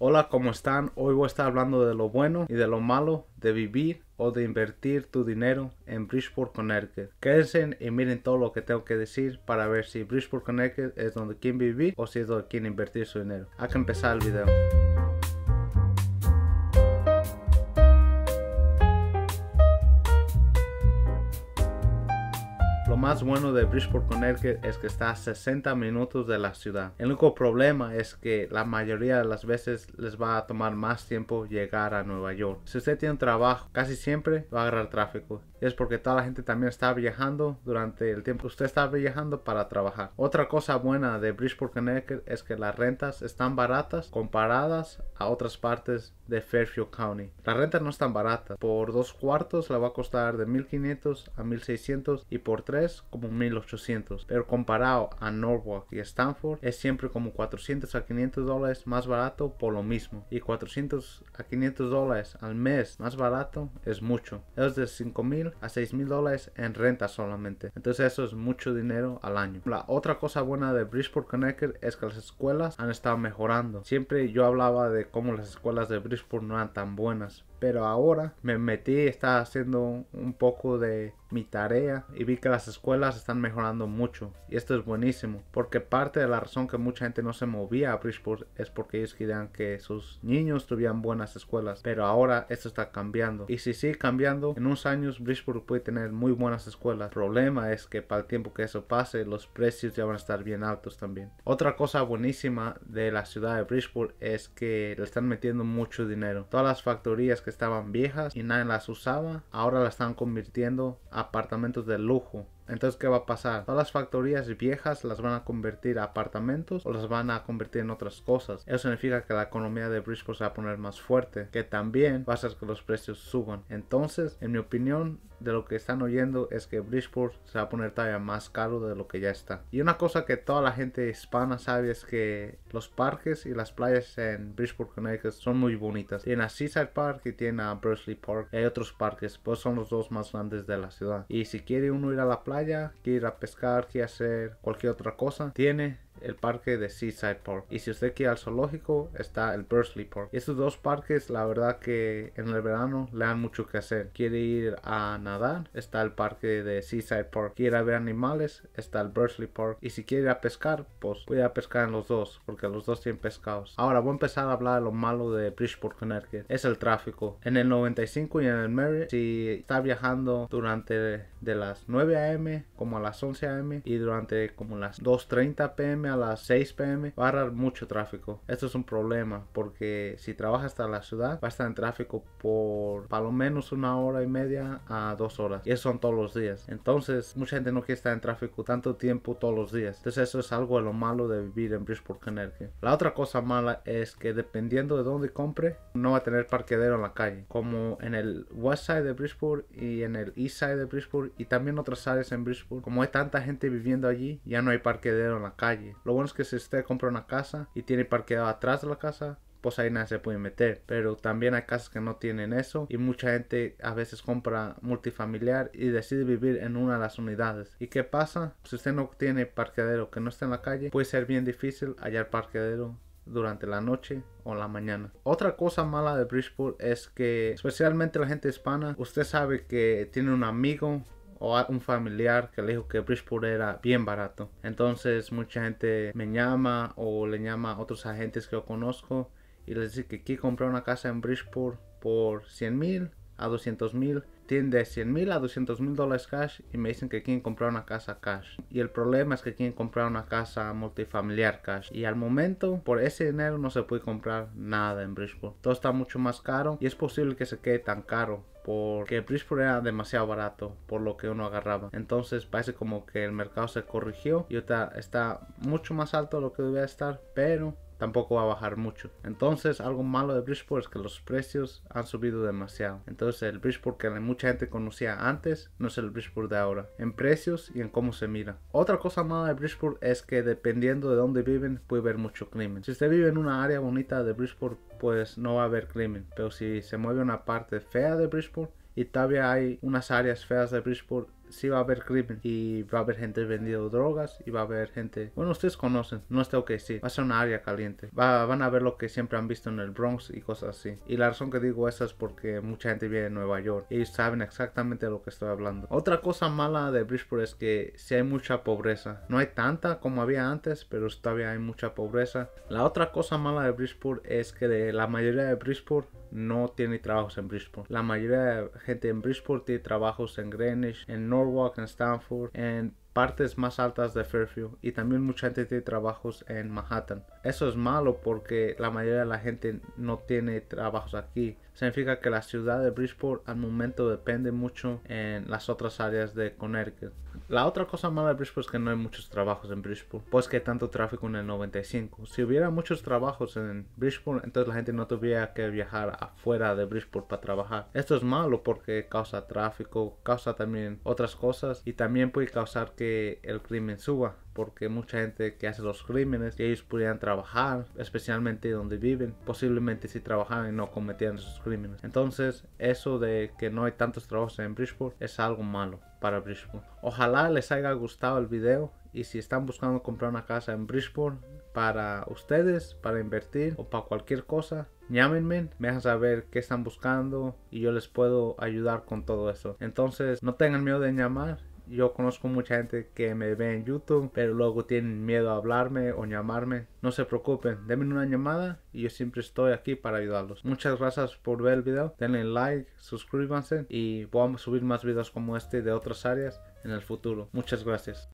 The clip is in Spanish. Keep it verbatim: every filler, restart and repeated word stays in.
Hola, ¿cómo están? Hoy voy a estar hablando de lo bueno y de lo malo de vivir o de invertir tu dinero en Bridgeport, Connecticut. Quédense y miren todo lo que tengo que decir para ver si Bridgeport, Connecticut es donde quieren vivir o si es donde quieren invertir su dinero. Hay que empezar el video. Lo más bueno de Bridgeport, Connecticut es que está a sesenta minutos de la ciudad. El único problema es que la mayoría de las veces les va a tomar más tiempo llegar a Nueva York. Si usted tiene un trabajo, casi siempre va a agarrar tráfico. Y es porque toda la gente también está viajando durante el tiempo que usted está viajando para trabajar. Otra cosa buena de Bridgeport, Connecticut es que las rentas están baratas comparadas a otras partes de Fairfield County. Las rentas no están baratas. Por dos cuartos le va a costar de mil quinientos a mil seiscientos y por tres como mil ochocientos, pero comparado a Norwalk y Stamford es siempre como cuatrocientos a quinientos dólares más barato por lo mismo, y cuatrocientos a quinientos dólares al mes más barato es mucho. Es de cinco mil a seis mil dólares en renta solamente, entonces eso es mucho dinero al año. La otra cosa buena de Bridgeport, Connecticut es que las escuelas han estado mejorando. Siempre yo hablaba de cómo las escuelas de Bridgeport no eran tan buenas, pero ahora me metí, estaba haciendo un poco de mi tarea y vi que las escuelas están mejorando mucho, y esto es buenísimo porque parte de la razón que mucha gente no se movía a Bridgeport es porque ellos querían que sus niños tuvieran buenas escuelas, pero ahora esto está cambiando, y si sigue cambiando en unos años Bridgeport puede tener muy buenas escuelas. El problema es que para el tiempo que eso pase los precios ya van a estar bien altos también. Otra cosa buenísima de la ciudad de Bridgeport es que le están metiendo mucho dinero. Todas las factorías que estaban viejas y nadie las usaba, ahora las están convirtiendo a apartamentos de lujo. Entonces, ¿qué va a pasar? Todas las factorías viejas las van a convertir a apartamentos o las van a convertir en otras cosas. Eso significa que la economía de Bridgeport se va a poner más fuerte, que también va a hacer que los precios suban. Entonces, en mi opinión, de lo que están oyendo es que Bridgeport se va a poner todavía más caro de lo que ya está. Y una cosa que toda la gente hispana sabe es que los parques y las playas en Bridgeport, Connecticut son muy bonitas. Tienen a Seaside Park y tienen a Bursley Park, y hay otros parques, pues son los dos más grandes de la ciudad. Y si quiere uno ir a la playa, que ir a pescar, que hacer cualquier otra cosa, tiene el parque de Seaside Park, y si usted quiere al zoológico está el Bursley Park. Estos dos parques la verdad que en el verano le dan mucho que hacer. Quiere ir a nadar, está el parque de Seaside Park. Quiere ver animales, está el Bursley Park. Y si quiere ir a pescar, pues puede ir a pescar en los dos, porque los dos tienen pescados. Ahora voy a empezar a hablar de lo malo de Bridgeport, Connecticut. Es el tráfico. En el noventa y cinco y en el Merritt, si está viajando durante de las nueve a m como a las once a m y durante como las dos treinta p m a las seis p m va a haber mucho tráfico. Esto es un problema porque si trabaja hasta la ciudad va a estar en tráfico por por lo menos una hora y media a dos horas, y eso son todos los días. Entonces mucha gente no quiere estar en tráfico tanto tiempo todos los días. Entonces eso es algo de lo malo de vivir en Bridgeport, Connecticut. La otra cosa mala es que dependiendo de dónde compre no va a tener parqueadero en la calle, como en el west side de Bridgeport y en el east side de Bridgeport y también otras áreas en Bridgeport. Como hay tanta gente viviendo allí, ya no hay parqueadero en la calle. Lo bueno es que si usted compra una casa y tiene parqueado atrás de la casa, pues ahí nadie se puede meter, pero también hay casas que no tienen eso, y mucha gente a veces compra multifamiliar y decide vivir en una de las unidades. ¿Y qué pasa? Si usted no tiene parqueadero que no está en la calle, puede ser bien difícil hallar parqueadero durante la noche o la mañana. Otra cosa mala de Bridgeport es que especialmente la gente hispana, usted sabe que tiene un amigo o a un familiar que le dijo que Bridgeport era bien barato. Entonces mucha gente me llama o le llama a otros agentes que yo conozco y les dice que aquí compré una casa en Bridgeport por cien mil a doscientos mil. Tienen de cien mil a doscientos mil dólares cash y me dicen que quieren comprar una casa cash, y el problema es que quieren comprar una casa multifamiliar cash, y al momento por ese dinero no se puede comprar nada en Bridgeport. Todo está mucho más caro y es posible que se quede tan caro porque Bridgeport era demasiado barato por lo que uno agarraba. Entonces parece como que el mercado se corrigió y está, está mucho más alto de lo que debía estar, pero tampoco va a bajar mucho. Entonces algo malo de Bridgeport es que los precios han subido demasiado. Entonces el Bridgeport que mucha gente conocía antes no es el Bridgeport de ahora, en precios y en cómo se mira. Otra cosa mala de Bridgeport es que dependiendo de dónde viven puede haber mucho crimen. Si usted vive en una área bonita de Bridgeport, pues no va a haber crimen, pero si se mueve una parte fea de Bridgeport, y todavía hay unas áreas feas de Bridgeport, sí va a haber crimen y va a haber gente vendiendo drogas y va a haber gente... Bueno, ustedes conocen, no está ok, sí, va a ser una área caliente. Va, van a ver lo que siempre han visto en el Bronx y cosas así. Y la razón que digo eso es porque mucha gente viene de Nueva York. Ellos saben exactamente de lo que estoy hablando. Otra cosa mala de Bridgeport es que sí hay mucha pobreza. No hay tanta como había antes, pero todavía hay mucha pobreza. La otra cosa mala de Bridgeport es que de la mayoría de Bridgeport no tiene trabajos en Bridgeport. La mayoría de gente en Bridgeport tiene trabajos en Greenwich, en Norwalk, en Stamford, en partes más altas de Fairfield, y también mucha gente tiene trabajos en Manhattan. Eso es malo porque la mayoría de la gente no tiene trabajos aquí. Significa que la ciudad de Bridgeport al momento depende mucho en las otras áreas de Connecticut. La otra cosa mala de Bridgeport es que no hay muchos trabajos en Bridgeport, pues que hay tanto tráfico en el noventa y cinco. Si hubiera muchos trabajos en Bridgeport, entonces la gente no tuviera que viajar afuera de Bridgeport para trabajar. Esto es malo porque causa tráfico, causa también otras cosas, y también puede causar que el crimen suba, porque mucha gente que hace los crímenes, que ellos pudieran trabajar, especialmente donde viven, posiblemente si trabajaran y no cometían esos crímenes. Entonces, eso de que no hay tantos trabajos en Bridgeport es algo malo para Bridgeport. Ojalá les haya gustado el video, y si están buscando comprar una casa en Bridgeport para ustedes, para invertir o para cualquier cosa, llámenme, me dejan saber qué están buscando y yo les puedo ayudar con todo eso. Entonces, no tengan miedo de llamar. Yo conozco mucha gente que me ve en YouTube, pero luego tienen miedo a hablarme o llamarme. No se preocupen, denme una llamada y yo siempre estoy aquí para ayudarlos. Muchas gracias por ver el video. Denle like, suscríbanse y vamos a subir más videos como este de otras áreas en el futuro. Muchas gracias.